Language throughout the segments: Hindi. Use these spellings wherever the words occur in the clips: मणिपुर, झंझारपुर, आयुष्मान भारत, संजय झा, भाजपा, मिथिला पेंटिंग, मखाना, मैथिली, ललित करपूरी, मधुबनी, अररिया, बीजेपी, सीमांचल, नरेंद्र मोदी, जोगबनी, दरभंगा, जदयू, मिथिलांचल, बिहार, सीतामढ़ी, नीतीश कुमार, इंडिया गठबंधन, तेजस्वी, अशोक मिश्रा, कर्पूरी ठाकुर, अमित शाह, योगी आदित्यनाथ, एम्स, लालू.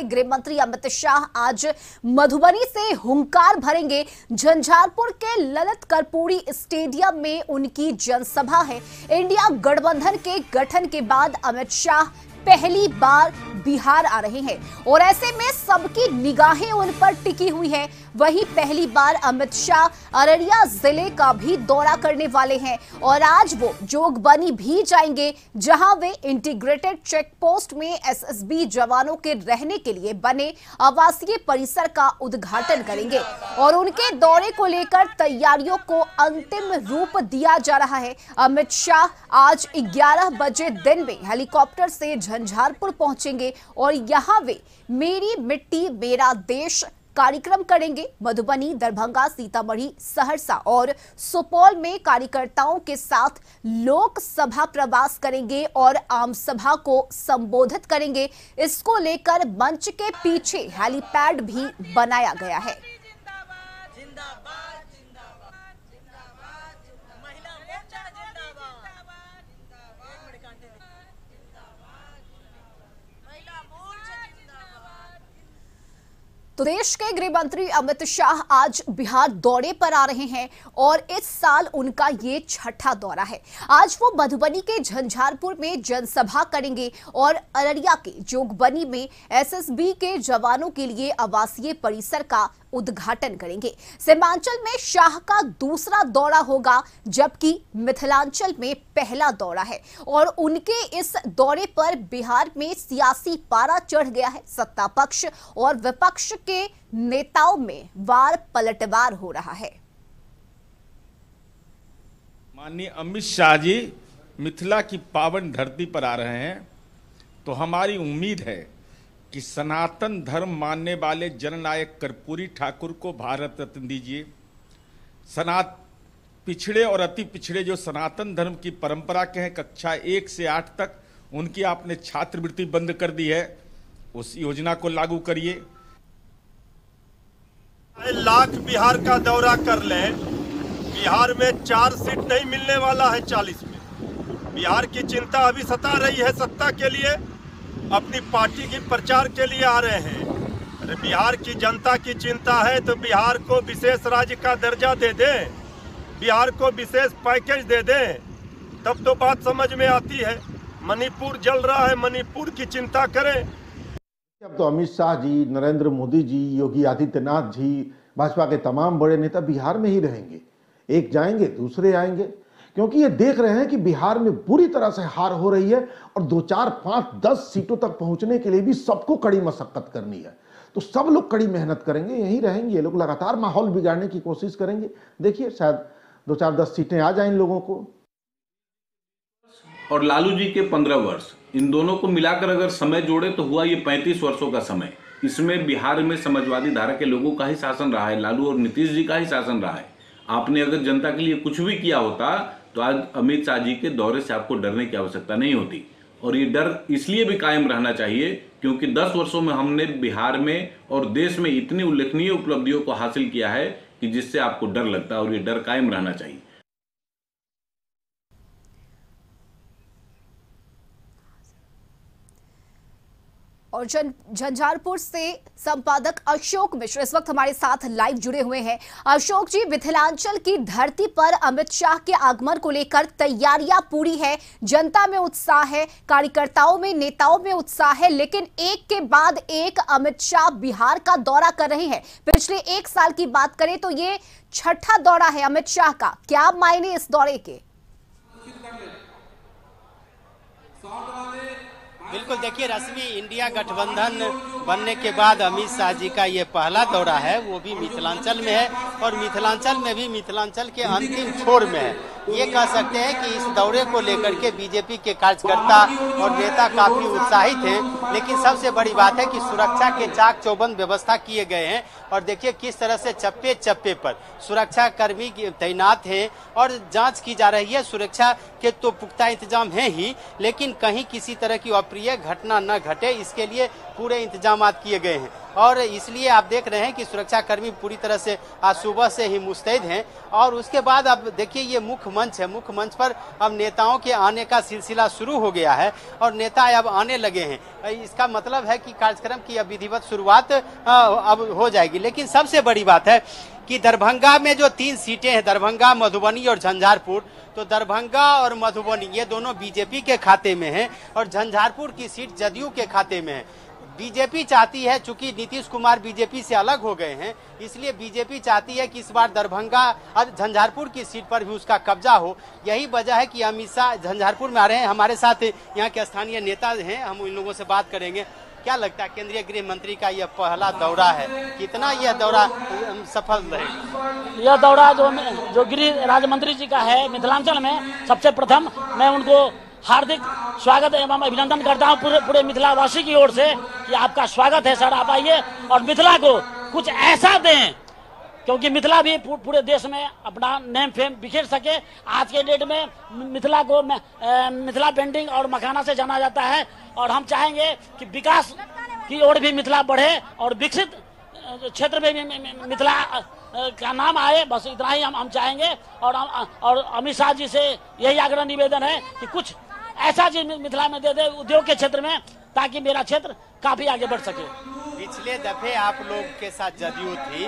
गृह मंत्री अमित शाह आज मधुबनी से हुंकार भरेंगे। झंझारपुर के ललित करपूरी स्टेडियम में उनकी जनसभा है। इंडिया गठबंधन के गठन के बाद अमित शाह पहली बार बिहार आ रहे हैं और ऐसे में सबकी निगाहें उन पर टिकी हुई है। वहीं पहली बार अमित शाह अररिया जिले का भी दौरा करने वाले हैं और आज वो जोगबनी भी जाएंगे, जहां वे इंटीग्रेटेड चेक पोस्ट में एसएसबी जवानों के रहने के लिए बने आवासीय परिसर का उद्घाटन करेंगे और उनके दौरे को लेकर तैयारियों को अंतिम रूप दिया जा रहा है। अमित शाह आज 11 बजे दिन में हेलीकॉप्टर से झंझारपुर पहुंचेंगे और यहां वे मेरी मिट्टी मेरा देश कार्यक्रम करेंगे। मधुबनी, दरभंगा, सीतामढ़ी, सहरसा और सुपौल में कार्यकर्ताओं के साथ लोकसभा प्रवास करेंगे और आम सभा को संबोधित करेंगे। इसको लेकर मंच के पीछे हेलीपैड भी बनाया गया है। तो देश के गृह मंत्री अमित शाह आज बिहार दौरे पर आ रहे हैं और इस साल उनका ये 6ठा दौरा है। आज वो मधुबनी के झंझारपुर में जनसभा करेंगे और अररिया के जोगबनी में एसएसबी के जवानों के लिए आवासीय परिसर का उद्घाटन करेंगे। सीमांचल में शाह का दूसरा दौरा होगा, जबकि मिथिलांचल में पहला दौरा है और उनके इस दौरे पर बिहार में सियासी पारा चढ़ गया है। सत्ता पक्ष और विपक्ष के नेताओं में वार पलटवार हो रहा है। माननीय अमित शाह जी मिथिला की पावन धरती पर आ रहे हैं, तो हमारी उम्मीद है कि सनातन धर्म मानने वाले जननायक कर्पूरी ठाकुर को भारत रत्न दीजिए। पिछड़े और अति पिछड़े जो सनातन धर्म की परंपरा के हैं, कक्षा 1 से 8 तक उनकी आपने छात्रवृत्ति बंद कर दी है, उस योजना को लागू करिए। 2 लाख बिहार का दौरा कर ले। बिहार में 4 सीट नहीं मिलने वाला है 40 में। बिहार की चिंता अभी सता रही है। सत्ता के लिए, अपनी पार्टी की प्रचार के लिए आ रहे हैं। अरे बिहार की जनता की चिंता है, तो बिहार को विशेष राज्य का दर्जा दे दें, बिहार को विशेष पैकेज दे दें, तब तो बात समझ में आती है। मणिपुर जल रहा है, मणिपुर की चिंता करें। अब तो अमित शाह जी, नरेंद्र मोदी जी, योगी आदित्यनाथ जी, भाजपा के तमाम बड़े नेता बिहार में ही रहेंगे। एक जाएंगे दूसरे आएंगे, क्योंकि ये देख रहे हैं कि बिहार में बुरी तरह से हार हो रही है और 2, 4, 5, 10 सीटों तक पहुंचने के लिए भी सबको कड़ी मशक्कत करनी है। तो सब लोग कड़ी मेहनत करेंगे, यहीं रहेंगे ये लोग, लगातार माहौल बिगाड़ने की कोशिश करेंगे। देखिए शायद 2, 4, 10 सीटें आ जाए इन लोगों को। और लालू जी के 15 वर्ष, इन दोनों को मिलाकर अगर समय जोड़े तो हुआ ये 35 वर्षों का समय। इसमें बिहार में समाजवादी धारा के लोगों का ही शासन रहा है, लालू और नीतीश जी का ही शासन रहा है। आपने अगर जनता के लिए कुछ भी किया होता तो आज अमित शाह जी के दौरे से आपको डरने की आवश्यकता नहीं होती। और ये डर इसलिए भी कायम रहना चाहिए क्योंकि 10 वर्षों में हमने बिहार में और देश में इतनी उल्लेखनीय उपलब्धियों को हासिल किया है कि जिससे आपको डर लगता है, और ये डर कायम रहना चाहिए। और झंझारपुर से संपादक अशोक मिश्रा इस वक्त हमारे साथ लाइव जुड़े हुए हैं। अशोक जी, मिथिलांचल की धरती पर अमित शाह के आगमन को लेकर तैयारियां पूरी है, जनता में उत्साह है, कार्यकर्ताओं में, नेताओं में उत्साह है, लेकिन एक के बाद एक अमित शाह बिहार का दौरा कर रहे हैं। पिछले 1 साल की बात करें तो ये 6ठा दौरा है अमित शाह का। क्या मायने इस दौरे के? बिल्कुल, देखिए रश्मि, इंडिया गठबंधन बनने के बाद अमित शाह जी का ये पहला दौरा है, वो भी मिथिलांचल में है और मिथिलांचल में भी मिथिलांचल के अंतिम छोर में है। ये कह सकते हैं कि इस दौरे को लेकर के बीजेपी के कार्यकर्ता और नेता काफी उत्साहित हैं, लेकिन सबसे बड़ी बात है कि सुरक्षा के चाक चौबंद व्यवस्था किए गए हैं। और देखिए किस तरह से चप्पे चप्पे पर सुरक्षा कर्मी तैनात हैं और जांच की जा रही है। सुरक्षा के तो पुख्ता इंतजाम है ही, लेकिन कहीं किसी तरह की अप्रिय घटना न घटे इसके लिए पूरे इंतजाम किए गए हैं। और इसलिए आप देख रहे हैं कि सुरक्षाकर्मी पूरी तरह से आज सुबह से ही मुस्तैद हैं। और उसके बाद अब देखिए ये मुख्य मंच है, मुख्य मंच पर अब नेताओं के आने का सिलसिला शुरू हो गया है और नेता अब आने लगे हैं। इसका मतलब है कि कार्यक्रम की अब विधिवत शुरुआत अब हो जाएगी। लेकिन सबसे बड़ी बात है कि दरभंगा में जो 3 सीटें हैं, दरभंगा, मधुबनी और झंझारपुर, तो दरभंगा और मधुबनी ये दोनों बीजेपी के खाते में हैं और झंझारपुर की सीट जदयू के खाते में है। बीजेपी चाहती है, चूंकि नीतीश कुमार बीजेपी से अलग हो गए हैं, इसलिए बीजेपी चाहती है कि इस बार दरभंगा और झंझारपुर की सीट पर भी उसका कब्जा हो। यही वजह है कि अमित शाह झंझारपुर में आ रहे हैं। हमारे साथ यहाँ के स्थानीय नेता हैं, हम उन लोगों से बात करेंगे। क्या लगता है केंद्रीय गृह मंत्री का यह पहला दौरा है, कितना यह दौरा सफल रहेगा? यह दौरा जो गृह राज्य मंत्री जी का है मिथिलांचल में, सबसे प्रथम मैं उनको हार्दिक स्वागत एवं अभिनंदन करता हूं पूरे मिथिलावासी की ओर से कि आपका स्वागत है सर, आप आइए और मिथिला को कुछ ऐसा दें क्योंकि मिथिला भी पूरे देश में अपना नेम फेम बिखेर सके। आज के डेट में मिथिला को मिथिला पेंटिंग और मखाना से जाना जाता है और हम चाहेंगे कि विकास की ओर भी मिथिला बढ़े और विकसित क्षेत्र में भी मिथिला का नाम आए। बस इतना ही हम चाहेंगे और अमित शाह जी से यही आग्रह निवेदन है कि कुछ ऐसा चीज मिथिला में दे दे उद्योग के क्षेत्र में, ताकि मेरा क्षेत्र काफी आगे बढ़ सके। पिछले दफे आप लोग के साथ जदयू थी,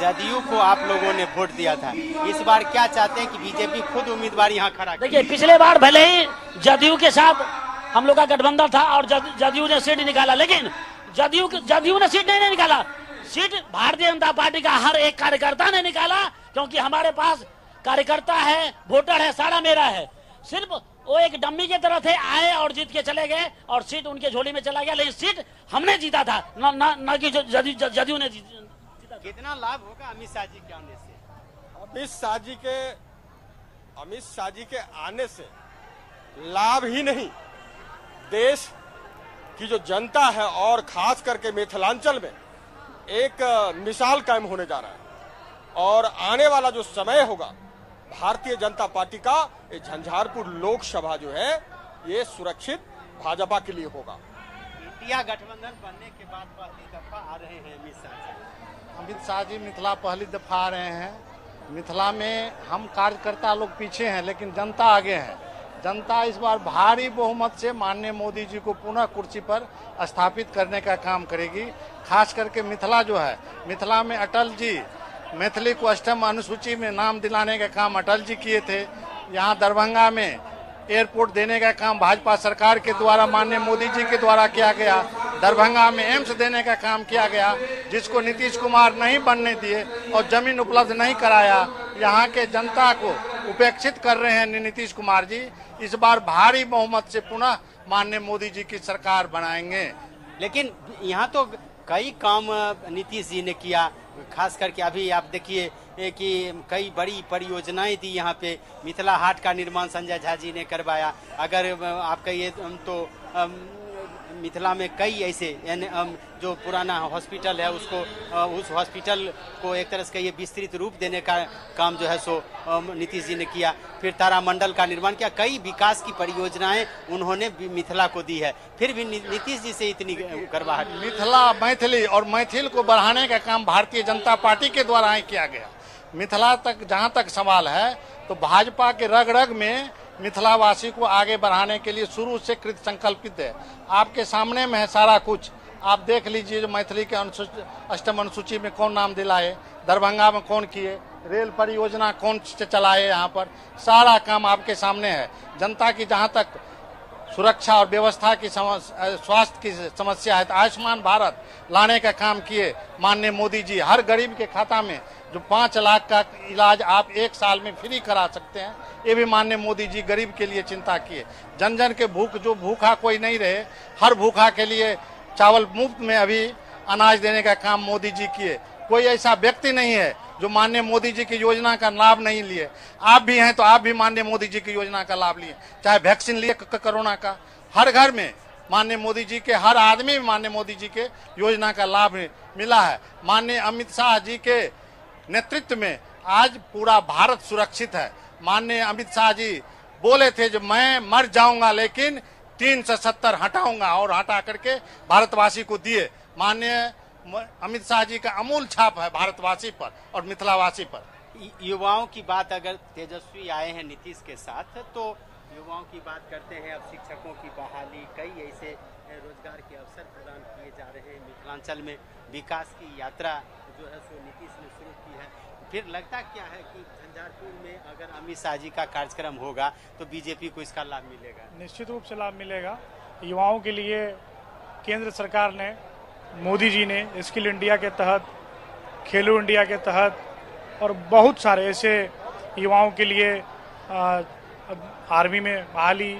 जदयू को आप लोगों ने वोट दिया था, इस बार क्या चाहते हैं कि बीजेपी खुद उम्मीदवार यहाँ खड़ा? देखिए पिछले बार भले ही जदयू के साथ हम लोग का गठबंधन था और जदयू ने सीट निकाला, लेकिन जदयू ने सीट नहीं निकाला, सीट भारतीय जनता पार्टी का हर एक कार्यकर्ता ने निकाला, क्योंकि हमारे पास कार्यकर्ता है, वोटर है, सारा मेरा है। सिर्फ वो एक डम्मी की तरह थे, आए और जीत के चले गए और सीट उनके झोली में चला गया, लेकिन सीट हमने जीता था, ना कि जदयू ने जीता। कितना लाभ होगा अमित शाह जी के आने से? अमित शाह जी के आने से लाभ ही नहीं, देश की जो जनता है और खास करके मिथिलांचल में एक मिसाल कायम होने जा रहा है। और आने वाला जो समय होगा भारतीय जनता पार्टी का, झंझारपुर लोकसभा जो है ये सुरक्षित भाजपा के लिए होगा। इंडिया गठबंधन बनने के बाद पहली दफा आ रहे हैं अमित शाह जी मिथिला पहली दफा आ रहे हैं। मिथिला में हम कार्यकर्ता लोग पीछे हैं लेकिन जनता आगे है। जनता इस बार भारी बहुमत से माननीय मोदी जी को पुनः कुर्सी पर स्थापित करने का काम करेगी। खास करके मिथिला जो है, मिथिला में अटल जी मैथिली को 8वीं अनुसूची में नाम दिलाने का काम अटल जी किए थे। यहाँ दरभंगा में एयरपोर्ट देने का काम भाजपा सरकार के द्वारा माननीय मोदी जी के द्वारा किया गया। दरभंगा में एम्स देने का काम किया गया जिसको नीतीश कुमार नहीं बनने दिए और जमीन उपलब्ध नहीं कराया। यहाँ के जनता को उपेक्षित कर रहे हैं नीतीश कुमार जी। इस बार भारी बहुमत से पुनः माननीय मोदी जी की सरकार बनाएंगे। लेकिन यहाँ तो कई काम नीतीश जी ने किया, खास करके अभी आप देखिए कि कई बड़ी परियोजनाएं दी। यहाँ पे मिथिला हाट का निर्माण संजय झा जी ने करवाया। अगर आप कहिए तो मिथिला में कई ऐसे जो पुराना हॉस्पिटल है उसको उस हॉस्पिटल को एक तरह से कहिए विस्तृत रूप देने का काम जो है सो नीतीश जी ने किया। फिर तारामंडल का निर्माण किया, कई विकास की परियोजनाएं उन्होंने मिथिला को दी है, फिर भी नीतीश जी से इतनी करवाहट। मिथिला, मैथिली और मैथिल को बढ़ाने का काम भारतीय जनता पार्टी के द्वारा ही किया गया। मिथिला तक जहाँ तक सवाल है तो भाजपा के रग रग में मिथिलावासी को आगे बढ़ाने के लिए शुरू से कृत संकल्पित है। आपके सामने में है सारा कुछ, आप देख लीजिए। जो मैथिली के 8वीं अनुसूची में कौन नाम दिलाए, दरभंगा में कौन किए, रेल परियोजना कौन से चलाए, यहाँ पर सारा काम आपके सामने है। जनता की जहाँ तक सुरक्षा और व्यवस्था की स्वास्थ्य की समस्या है तो आयुष्मान भारत लाने का काम किए माननीय मोदी जी। हर गरीब के खाता में जो 5 लाख का इलाज आप एक साल में फ्री करा सकते हैं, ये भी माननीय मोदी जी गरीब के लिए चिंता किए। जन जन के जो भूखा कोई नहीं रहे, हर भूखा के लिए चावल मुफ्त में अभी अनाज देने का काम मोदी जी किए। कोई ऐसा व्यक्ति नहीं है जो माननीय मोदी जी की योजना का लाभ नहीं लिए। आप भी हैं तो आप भी माननीय मोदी जी की योजना का लाभ लिए, चाहे वैक्सीन लिए कोरोना का। हर घर में माननीय मोदी जी के, हर आदमी में माननीय मोदी जी के योजना का लाभ मिला है। माननीय अमित शाह जी के नेतृत्व में आज पूरा भारत सुरक्षित है। माननीय अमित शाह जी बोले थे जो मैं मर जाऊंगा लेकिन 370 हटाऊंगा, और हटा करके भारतवासी को दिए। माननीय अमित शाह जी का अमूल छाप है भारतवासी पर और मिथिलावासी पर। युवाओं की बात, अगर तेजस्वी आए हैं नीतीश के साथ तो युवाओं की बात करते हैं, अब शिक्षकों की बहाली, कई ऐसे रोजगार के अवसर प्रदान किए जा रहे हैं, मिथिलांचल में विकास की यात्रा जो है सो नीतीश ने शुरू की है। फिर लगता क्या है कि झंझारपुर में अगर अमित शाह जी का कार्यक्रम होगा तो बीजेपी को इसका लाभ मिलेगा? निश्चित रूप से लाभ मिलेगा। युवाओं के लिए केंद्र सरकार ने, मोदी जी ने स्किल इंडिया के तहत, खेलो इंडिया के तहत और बहुत सारे ऐसे युवाओं के लिए आर्मी में बहाली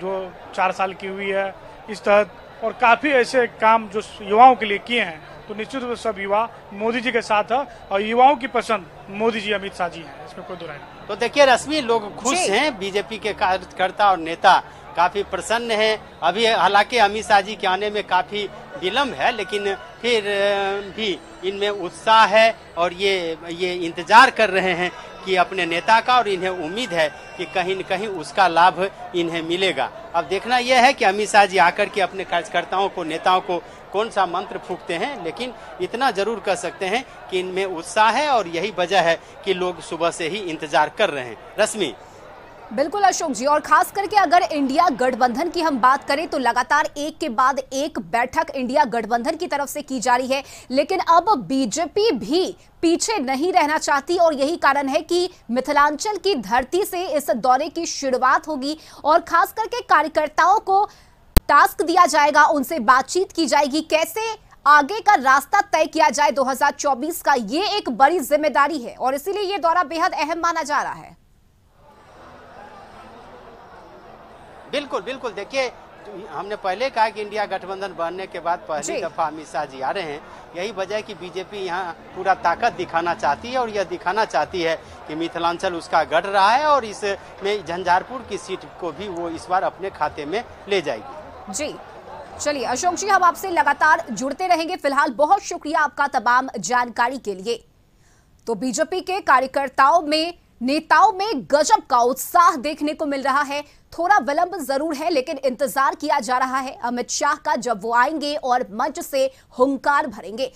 जो 4 साल की हुई है इस तहत, और काफ़ी ऐसे काम जो युवाओं के लिए किए हैं, तो निश्चित रूप से सब युवा मोदी जी के साथ है और युवाओं की पसंद मोदी जी अमित शाह जी हैं, इसमें कोई दुराय नहीं। तो देखिए रश्मि, लोग खुश हैं, बीजेपी के कार्यकर्ता और नेता काफी प्रसन्न हैं। अभी हालांकि अमित शाह जी के आने में काफी विलम्ब है, लेकिन फिर भी इनमें उत्साह है और ये इंतजार कर रहे हैं कि अपने नेता का, और इन्हें उम्मीद है कि कहीं न कहीं उसका लाभ इन्हें मिलेगा। अब देखना यह है कि अमित शाह जी आकर के अपने कार्यकर्ताओं को, नेताओं को कौन सा मंत्र फूंकते हैं, लेकिन इतना जरूर कह सकते हैं कि इनमें उत्साह है और यही वजह है कि लोग सुबह से ही इंतजार कर रहे हैं। रश्मि, बिल्कुल अशोक जी, और खास करके अगर इंडिया गठबंधन की हम बात करें तो लगातार एक के बाद एक बैठक इंडिया गठबंधन की तरफ से की जा रही है, लेकिन अब बीजेपी भी पीछे नहीं रहना चाहती और यही कारण है कि मिथिलांचल की धरती से इस दौरे की शुरुआत होगी और खास करके कार्यकर्ताओं को टास्क दिया जाएगा, उनसे बातचीत की जाएगी, कैसे आगे का रास्ता तय किया जाए 2024 का, ये एक बड़ी जिम्मेदारी है और इसीलिए ये दौरा बेहद अहम माना जा रहा है। बिल्कुल बिल्कुल, देखिए हमने पहले कहा कि इंडिया गठबंधन बनने के बाद पहली दफा अमित शाह जी आ रहे हैं, यही वजह है कि बीजेपी यहाँ पूरा ताकत दिखाना चाहती है और यह दिखाना चाहती है कि मिथिलांचल उसका गढ़ रहा है और इसमें झंझारपुर की सीट को भी वो इस बार अपने खाते में ले जाएगी। जी चलिए अशोक जी, हम आपसे लगातार जुड़ते रहेंगे, फिलहाल बहुत शुक्रिया आपका तमाम जानकारी के लिए। तो बीजेपी के कार्यकर्ताओं में, नेताओं में गजब का उत्साह देखने को मिल रहा है, थोड़ा विलंब जरूर है लेकिन इंतजार किया जा रहा है अमित शाह का, जब वो आएंगे और मंच से हुंकार भरेंगे।